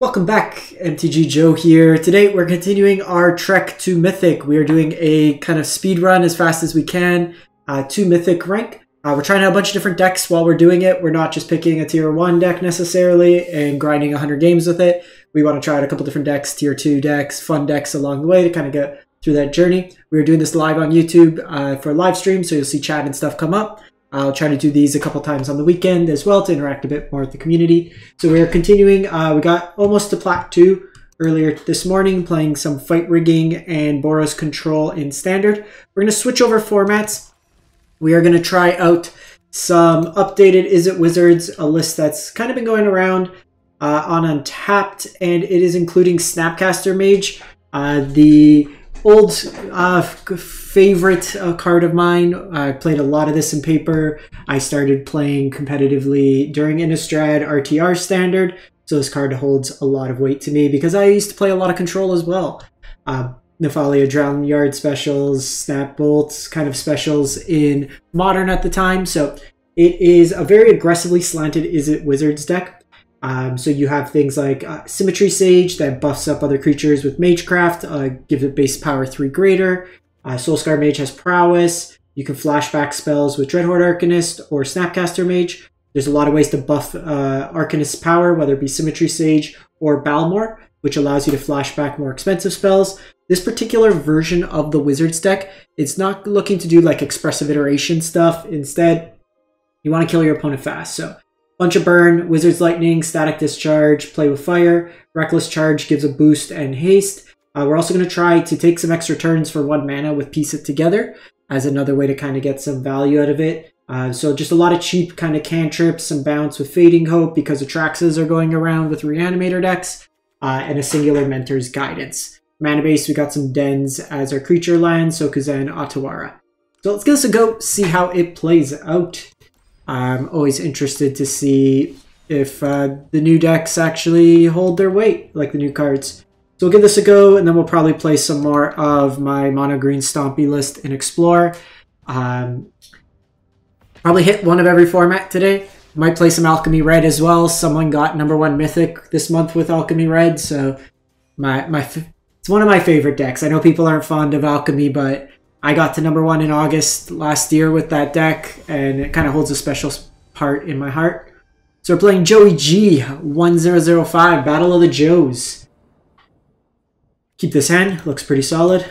Welcome back, MTG Joe here. Today we're continuing our trek to Mythic. We are doing a kind of speed run as fast as we can to Mythic rank. We're trying out a bunch of different decks while we're doing it. We're not just picking a tier 1 deck necessarily and grinding 100 games with it. We want to try out a couple different decks, tier 2 decks, fun decks along the way to kind of get through that journey. We're doing this live on YouTube for a live stream, so you'll see chat and stuff come up. I'll try to do these a couple times on the weekend as well to interact a bit more with the community. So we're continuing. We got almost to Plat 2 earlier this morning, playing some Fight Rigging and Boros Control in Standard. We're going to switch over formats. We are going to try out some updated Izzet Wizards, a list that's kind of been going around on Untapped, and it is including Snapcaster Mage, the old favorite card of mine. I played a lot of this in paper. I started playing competitively during Innistrad RTR Standard, so this card holds a lot of weight to me because I used to play a lot of Control as well. Nephalia Drown Yard specials, Snap Bolts kind of specials in Modern at the time, so it is a very aggressively slanted Izzet Wizards deck. So you have things like Symmetry Sage that buffs up other creatures with Magecraft, gives it base power 3 greater. Soulscar Mage has Prowess. You can flashback spells with Dreadhorde Arcanist or Snapcaster Mage. There's a lot of ways to buff Arcanist's power, whether it be Symmetry Sage or Balmor, which allows you to flashback more expensive spells. This particular version of the Wizards deck, it's not looking to do like expressive iteration stuff. Instead, you want to kill your opponent fast. So Bunch of Burn, Wizards Lightning, Static Discharge, Play with Fire, Reckless Charge gives a boost and haste. We're also going to try to take some extra turns for 1 mana with Piece It Together as another way to kind of get some value out of it. So just a lot of cheap kind of cantrips, some bounce with Fading Hope because Atraxes are going around with Re-Animator decks, and a singular Mentor's Guidance. Mana base, we got some Dens as our creature land, so Kuzan Atawara. So let's give this a go, see how it plays out. I'm always interested to see if the new decks actually hold their weight, like the new cards. So we'll give this a go, and then we'll probably play some more of my Mono Green Stompy list and explore. Probably hit one of every format today. Might play some Alchemy Red as well. Someone got #1 Mythic this month with Alchemy Red, so it's one of my favorite decks. I know people aren't fond of Alchemy, but I got to #1 in August last year with that deck, and it kind of holds a special part in my heart. So we're playing Joey G 1005, Battle of the Joes. Keep this hand, looks pretty solid.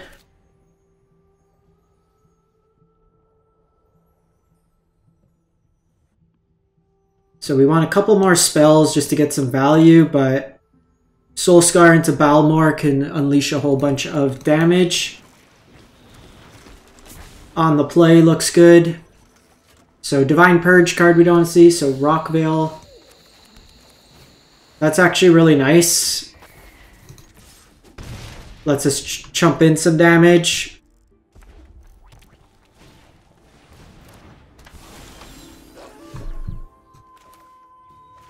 So we want a couple more spells just to get some value, but Soulscar into Balmor can unleash a whole bunch of damage. On the play looks good. So Divine Purge card we don't see, so Rock Veil. That's actually really nice. Lets us chump in some damage.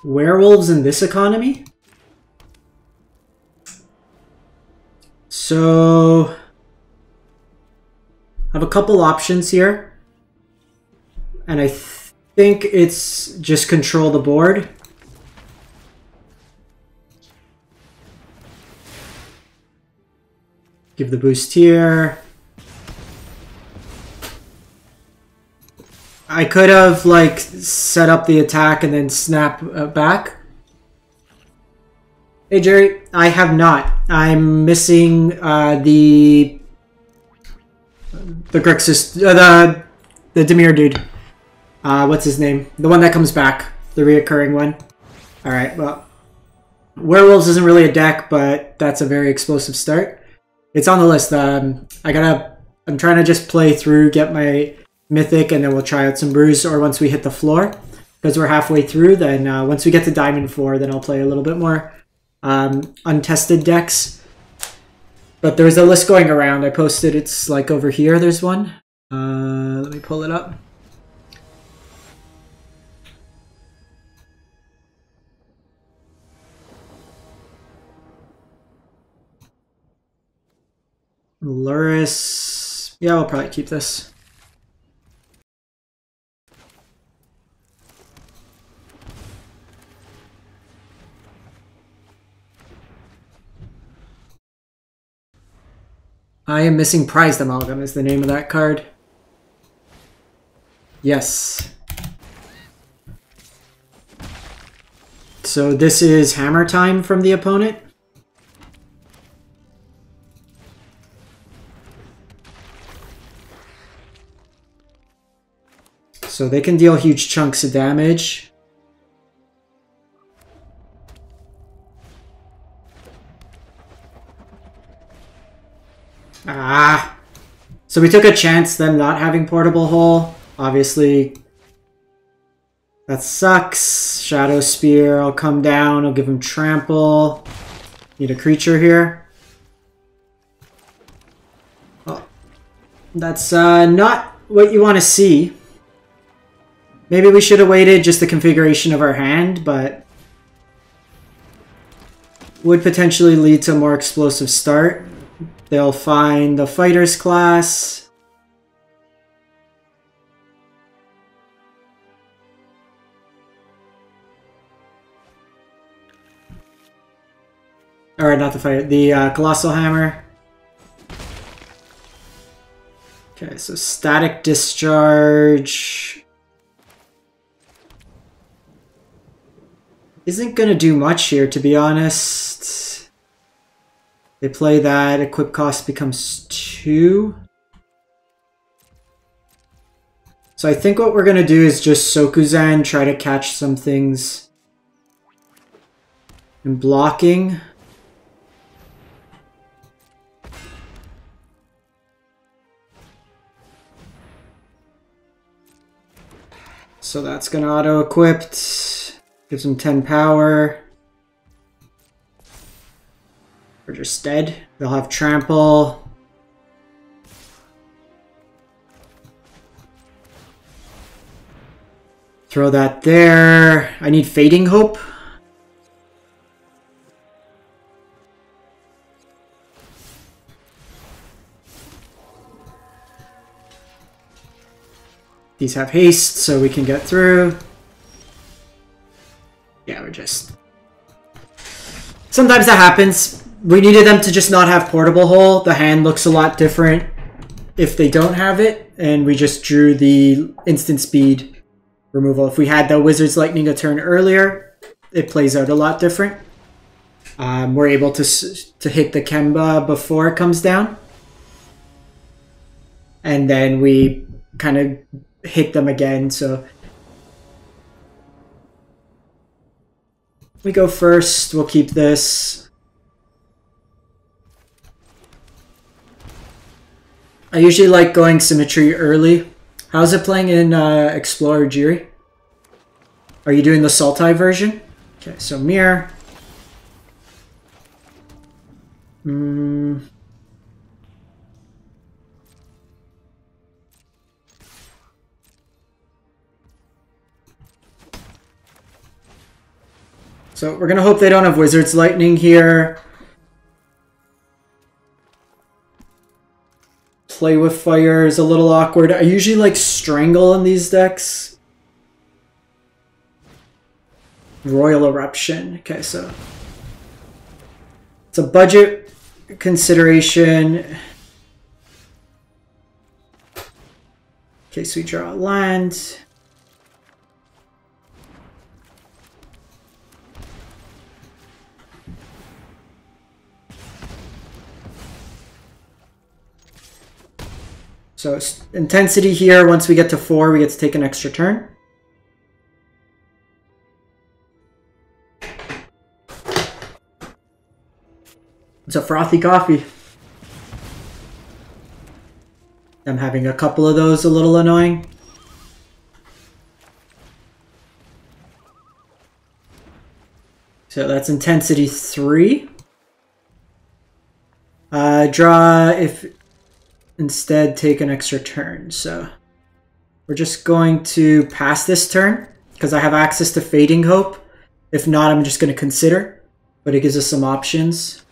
Werewolves in this economy? So I have a couple options here, and I think it's just control the board. Give the boost here. I could have like set up the attack and then snap back. Hey Jerry, I have not. I'm missing the Grixis, the Dimir dude. What's his name? The one that comes back. The reoccurring one. Alright, well. Werewolves isn't really a deck, but that's a very explosive start. It's on the list. I'm trying to just play through, get my Mythic, and then we'll try out some brews, or once we hit the floor. Because we're halfway through, then once we get to Diamond 4, then I'll play a little bit more untested decks. But there's a list going around. I posted, it's like over here, there's one. Let me pull it up. Lurrus. Yeah, we'll probably keep this. I am missing Prized Amalgam is the name of that card. Yes. So this is hammer time from the opponent. So they can deal huge chunks of damage. Ah! So we took a chance them not having portable hole. Obviously, that sucks. Shadow Spear, I'll come down, I'll give him trample. Need a creature here. Oh. That's not what you want to see. Maybe we should have waited just the configuration of our hand, but would potentially lead to a more explosive start. They'll find the Fighter's Class. Alright, not the Fighter, the Colossal Hammer. Okay, so Static Discharge isn't going to do much here, to be honest. They play that, equip cost becomes 2. So I think what we're going to do is just Sokuzan, try to catch some things in blocking. So that's going to auto-equip, gives them 10 power. We're just dead. They'll have trample. Throw that there. I need Fading Hope. These have haste, so we can get through. Yeah, we're just... Sometimes that happens. We needed them to just not have portable hole. The hand looks a lot different if they don't have it, and we just drew the instant speed removal. If we had the Wizards Lightning a turn earlier, it plays out a lot different. We're able to hit the Kemba before it comes down, and then we kind of hit them again. So we go first. We'll keep this. I usually like going Symmetry early. How's it playing in Explorer Jiri? Are you doing the Sultai version? Okay, so Mirror. So we're gonna hope they don't have Wizards Lightning here. Play with Fire is a little awkward. I usually like Strangle in these decks. Royal Eruption. Okay, so it's a budget consideration. Okay, so we draw a land. So intensity here, once we get to 4, we get to take an extra turn. It's a frothy coffee. I'm having a couple of those a little annoying. So that's intensity 3. Draw if... Instead, take an extra turn. So we're just going to pass this turn because I have access to Fading Hope. If not, I'm just going to consider, but it gives us some options.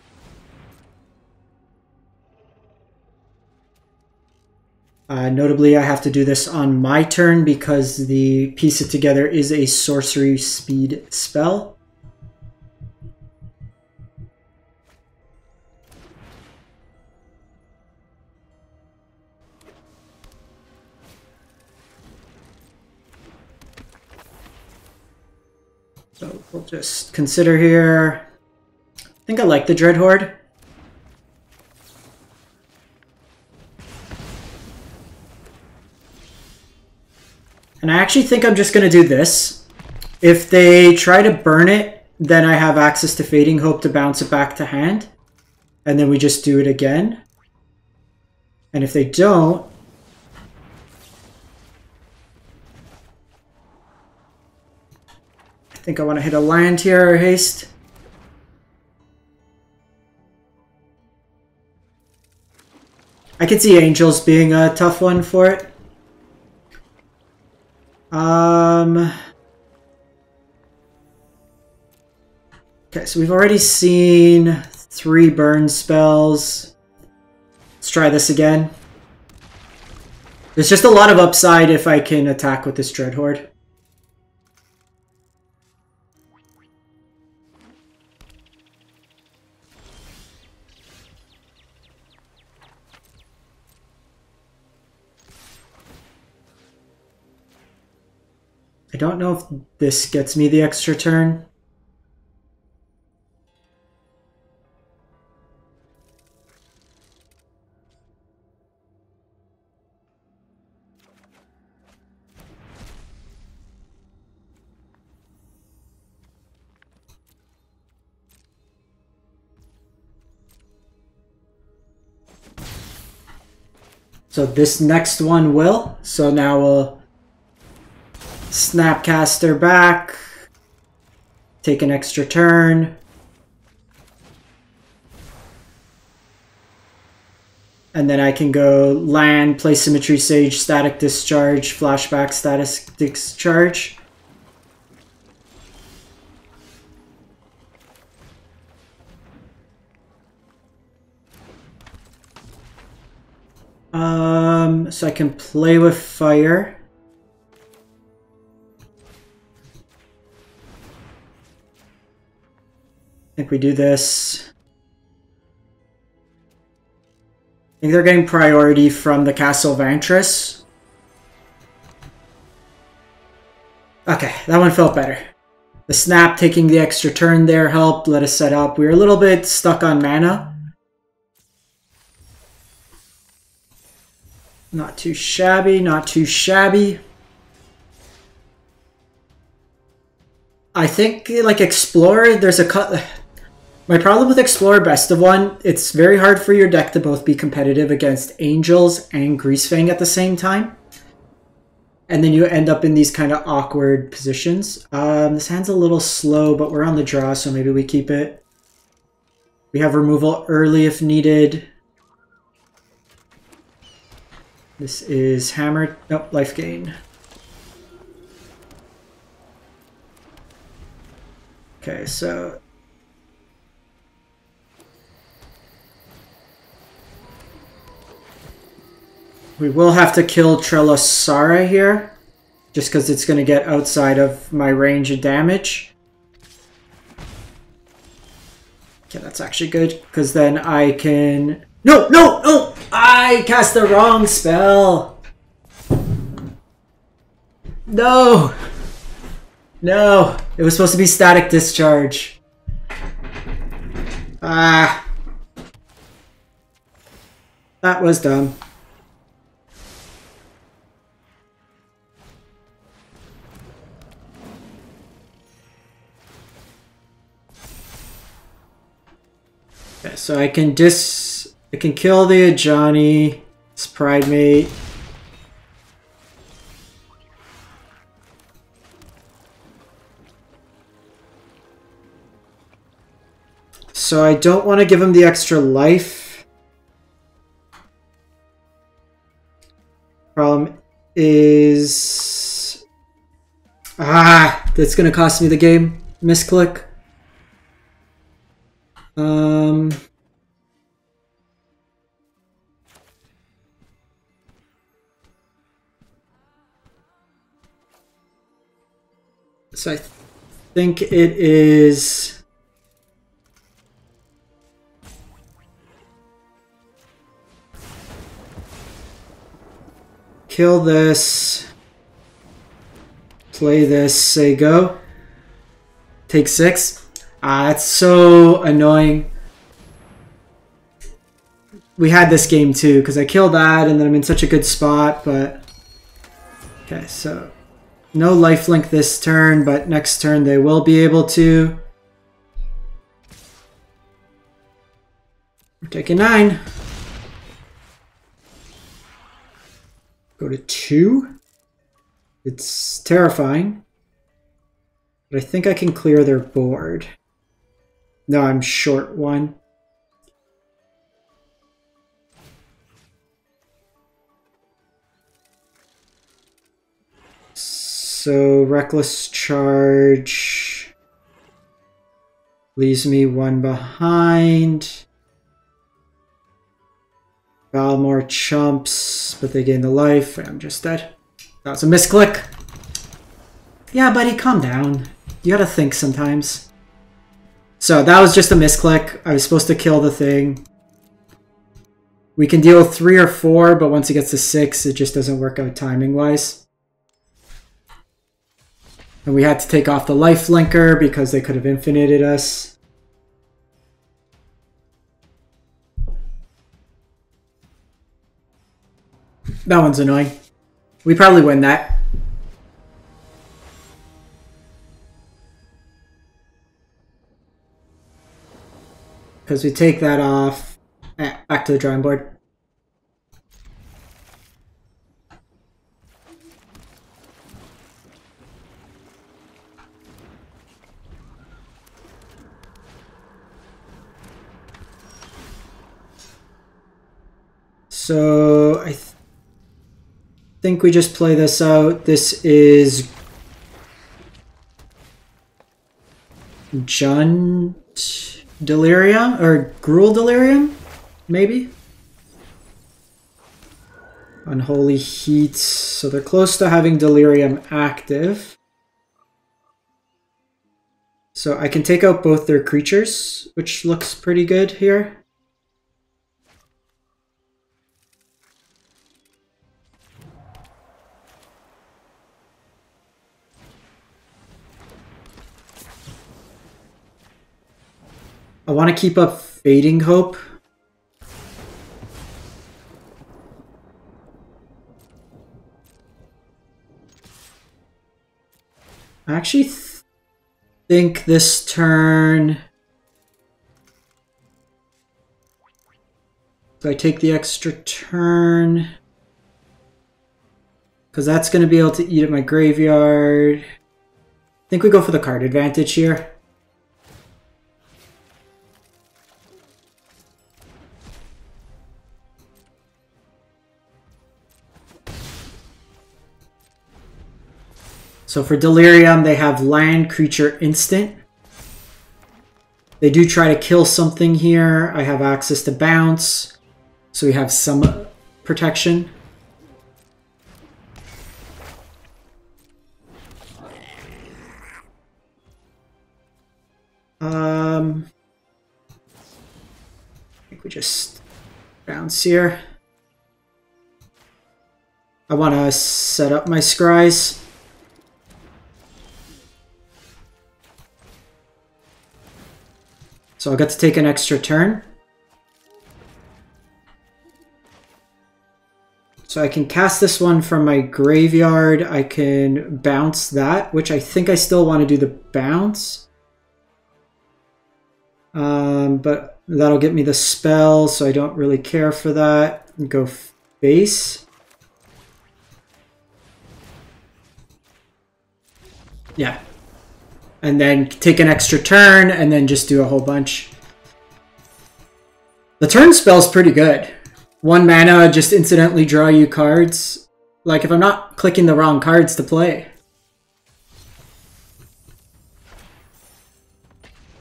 Notably, I have to do this on my turn because the Piece It Together is a sorcery speed spell. So we'll just consider here. I think I like the Dreadhorde. And I actually think I'm just going to do this. If they try to burn it, then I have access to Fading Hope to bounce it back to hand. And then we just do it again. And if they don't... I think I want to hit a land here or haste. I could see Angels being a tough one for it. Okay, so we've already seen 3 burn spells. Let's try this again. There's just a lot of upside if I can attack with this Dreadhorde. I don't know if this gets me the extra turn. So this next one will. So now we'll Snapcaster back, take an extra turn. And then I can go land, play Symmetry Sage, Static Discharge, Flashback, Static Discharge. So I can play with fire. I think we do this. I think they're getting priority from the Castle Vantress. Okay, that one felt better. The snap taking the extra turn there helped, let us set up. We were a little bit stuck on mana. Not too shabby, not too shabby. I think, like, Explorer, there's a cut. My problem with Explorer Best of One, it's very hard for your deck to both be competitive against Angels and Greasefang at the same time. And then you end up in these kind of awkward positions. This hand's a little slow, but we're on the draw, so maybe we keep it. We have removal early if needed. This is hammered. Nope, life gain. Okay, so... we will have to kill Trelosara here, just because it's going to get outside of my range of damage. Okay, that's actually good, because then I can... No, no, no! I cast the wrong spell! No! No! It was supposed to be Static Discharge. Ah. That was dumb. Okay, so I can I can kill the Ajani. It's Pride Mate. So I don't want to give him the extra life. Problem is... that's going to cost me the game. Misclick. So I think it is... kill this, play this, say go. Take 6. That's so annoying. We had this game too, because I killed that and then I'm in such a good spot, but... Okay, so... No lifelink this turn, but next turn they will be able to. We're taking 9. Go to 2. It's terrifying. But I think I can clear their board. No, I'm short 1. So Reckless Charge leaves me 1 behind. Balmor chumps, but they gain the life. I'm just dead. That was a misclick. Yeah, buddy, calm down. You gotta think sometimes. So that was just a misclick. I was supposed to kill the thing. We can deal 3 or 4, but once it gets to 6, it just doesn't work out timing-wise. And we had to take off the life linker because they could have infinited us. That one's annoying. We probably win that. Because we take that off. Back to the drawing board. So I think we just play this out. This is Junt Delirium or Gruul Delirium, maybe. Unholy Heat. So they're close to having Delirium active. So I can take out both their creatures, which looks pretty good here. I want to keep up Fading Hope. I actually think this turn... So I take the extra turn. Because that's going to be able to eat at my graveyard. I think we go for the card advantage here. So for Delirium, they have land, creature, instant. They do try to kill something here. I have access to bounce, so we have some protection. I think we just bounce here. I want to set up my scries. So I got to take an extra turn. So I can cast this one from my graveyard. I can bounce that, which I think I still want to do the bounce. But that'll get me the spell, so I don't really care for that. Go face. Yeah. And then take an extra turn, and then just do a whole bunch. The turn spell's pretty good. 1 mana, just incidentally draw you cards. Like, if I'm not clicking the wrong cards to play.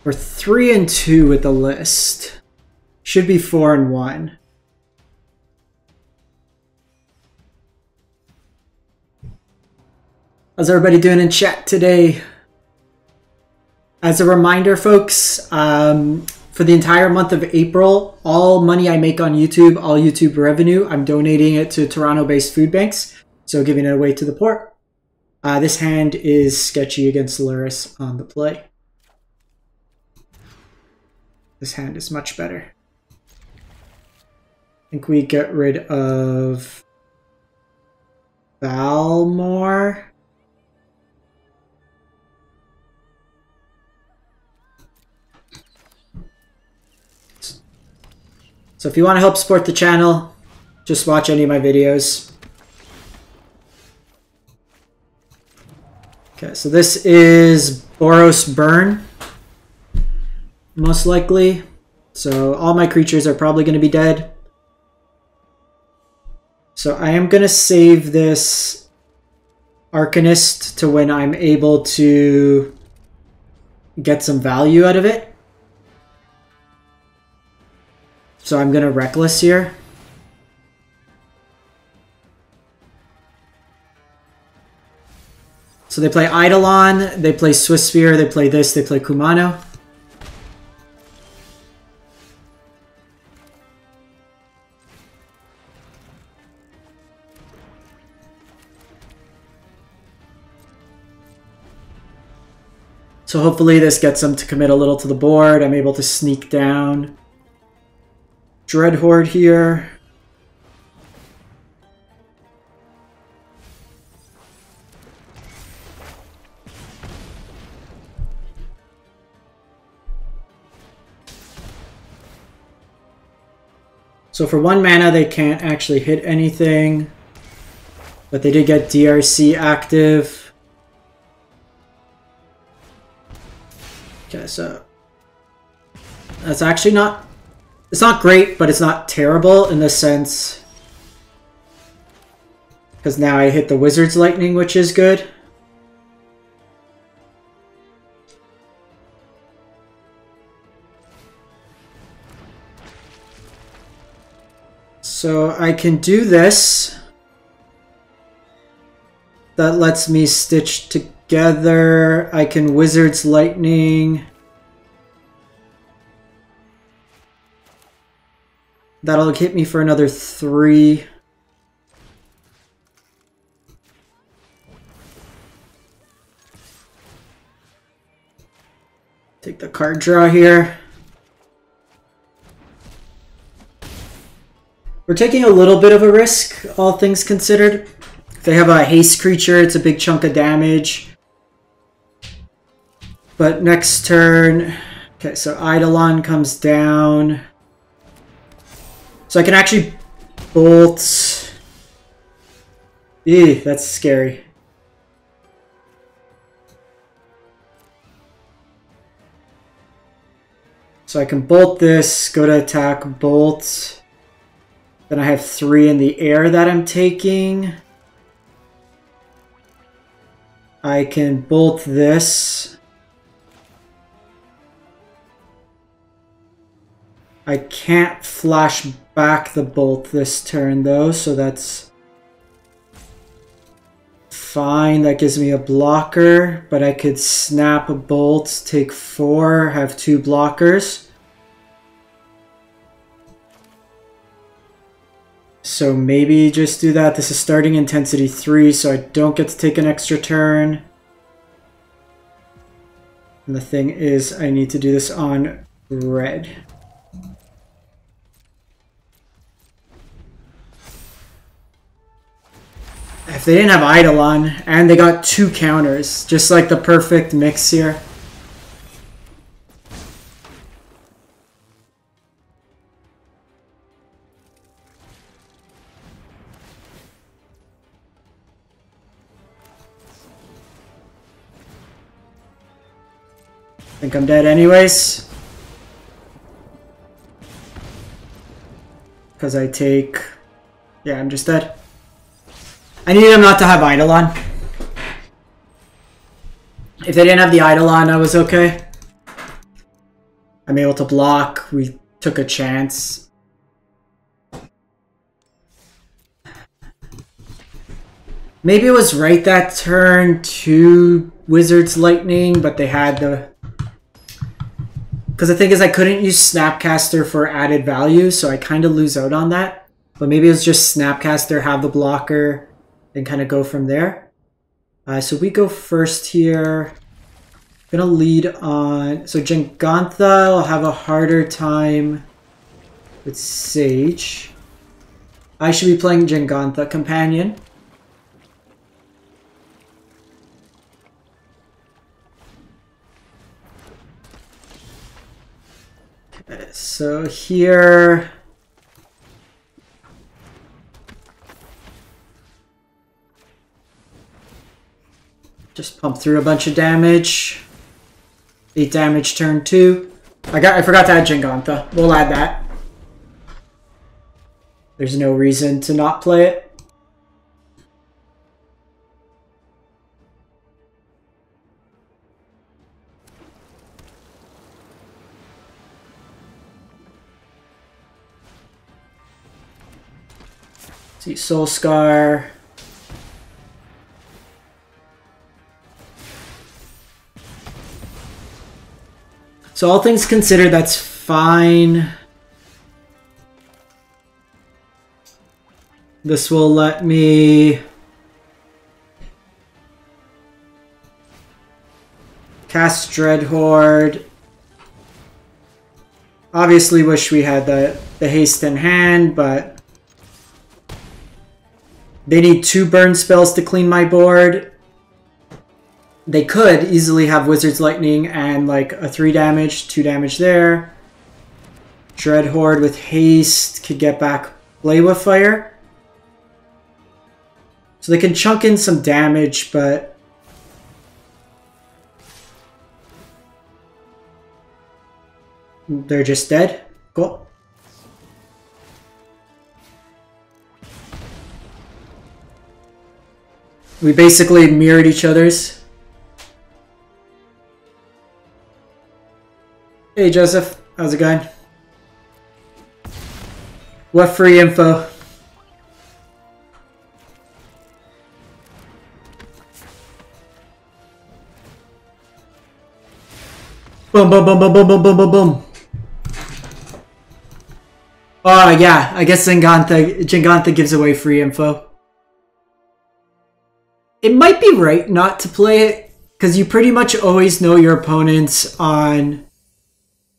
We're 3 and 2 with the list. Should be 4 and 1. How's everybody doing in chat today? As a reminder, folks, for the entire month of April, all money I make on YouTube, all YouTube revenue, I'm donating it to Toronto-based food banks, so giving it away to the poor. This hand is sketchy against Lurrus on the play. This hand is much better. I think we get rid of Balmor. So if you want to help support the channel, just watch any of my videos. Okay, so this is Boros Burn, most likely. So all my creatures are probably going to be dead. So I am going to save this Arcanist to when I'm able to get some value out of it. So I'm going to Reckless here. So they play Eidolon, they play Swiss Sphere, they play this, they play Kumano. So hopefully this gets them to commit a little to the board. I'm able to sneak down Dreadhorde here. So for 1 mana they can't actually hit anything, but they did get DRC active. Okay, so that's actually not, it's not great, but it's not terrible in the sense, because now I hit the Wizards Lightning, which is good. So I can do this. That lets me stitch together. I can Wizards Lightning. That'll hit me for another 3. Take the card draw here. We're taking a little bit of a risk, all things considered. They have a haste creature, it's a big chunk of damage. But next turn, okay, so Eidolon comes down. So I can actually bolt. Eeh, that's scary. So I can bolt this, go to attack, bolt. Then I have 3 in the air that I'm taking. I can bolt this. I can't flash back the bolt this turn though, so that's fine. That gives me a blocker, but I could snap a bolt, take 4, have 2 blockers. So maybe just do that. This is starting intensity 3, so I don't get to take an extra turn. And the thing is, I need to do this on red. If they didn't have Eidolon, and they got 2 counters, just like the perfect mix here. I think I'm dead anyways, because I take, yeah, I'm just dead. I needed them not to have Eidolon. If they didn't have the Eidolon, I was okay. I'm able to block, we took a chance. Maybe it was right that turn to Wizards Lightning, but they had the... Because the thing is, I couldn't use Snapcaster for added value, so I kind of lose out on that. But maybe it's just Snapcaster, have the blocker, and kind of go from there. So we go first here. Gonna lead on. So Gigantha will have a harder time with Sage. I should be playing Gigantha Companion. So here, just pump through a bunch of damage. 8 damage turn 2. I forgot to add Gigantha. We'll add that. There's no reason to not play it. See, Soulscar. So all things considered, that's fine. This will let me cast Dreadhorde. Obviously wish we had the haste in hand, but they need 2 burn spells to clean my board. They could easily have Wizards Lightning and like a 3 damage, 2 damage there. Dreadhorde with haste could get back Play with Fire. So they can chunk in some damage, but they're just dead. Cool. We basically mirrored each other's. Hey Joseph, how's it going? What free info? Boom, boom, boom, boom, boom, boom, boom, boom, boom. Oh yeah, I guess Gigantha gives away free info. It might be right not to play it, because you pretty much always know your opponents on...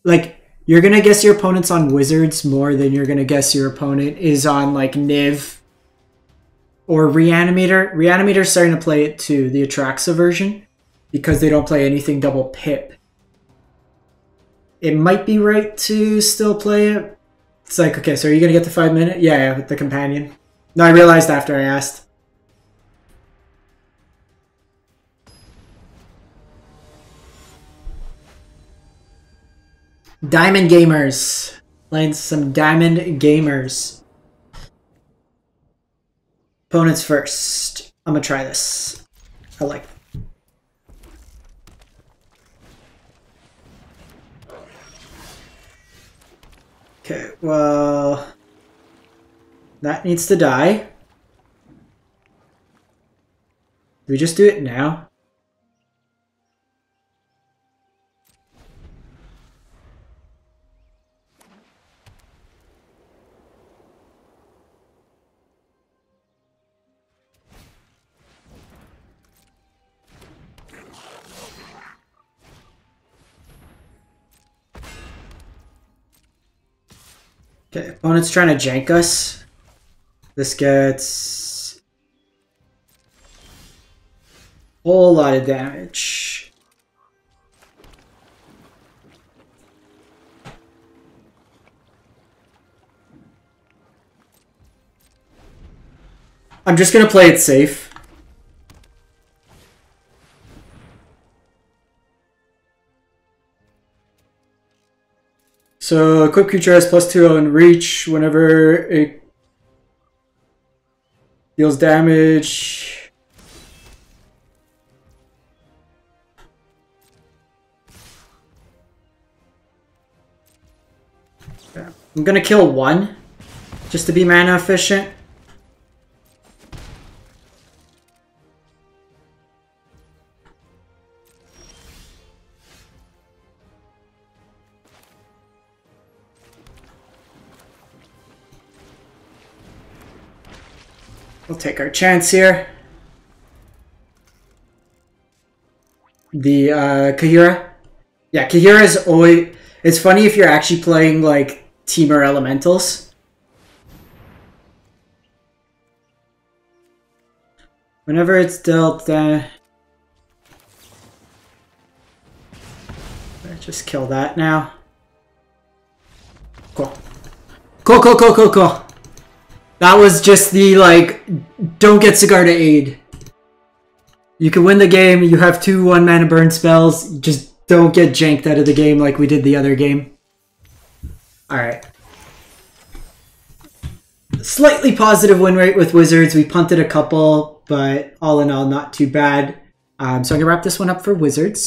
Like, you're going to guess your opponents on Wizards more than you're going to guess your opponent is on, like, Niv or Re-Animator. Re-Animator's starting to play it too, the Atraxes version, because they don't play anything double pip. It might be right to still play it. It's like, okay, so are you going to get the 5-minute? Yeah, with the companion. No, I realized after I asked. Diamond Gamers. Playing some Diamond Gamers. Opponents first. I'm gonna try this. I like it. Okay, well... That needs to die. Do we just do it now? Okay, opponent's trying to jank us. This gets a whole lot of damage. I'm just gonna play it safe. So, equipped creature has +2 on reach whenever it deals damage. Yeah. I'm gonna kill 1 just to be mana efficient. We'll take our chance here. the Kahira. Yeah, Kahira is always... It's funny if you're actually playing, like, Temur Elementals. Whenever it's dealt, just kill that now. Cool. Cool, cool, cool, cool, cool. That was just the, like, don't get Cigar to aid. You can win the game, you have 2 1-mana burn spells, just don't get janked out of the game like we did the other game. Alright. Slightly positive win rate with Wizards, we punted a couple, but all in all, not too bad. So I'm going to wrap this one up for Wizards.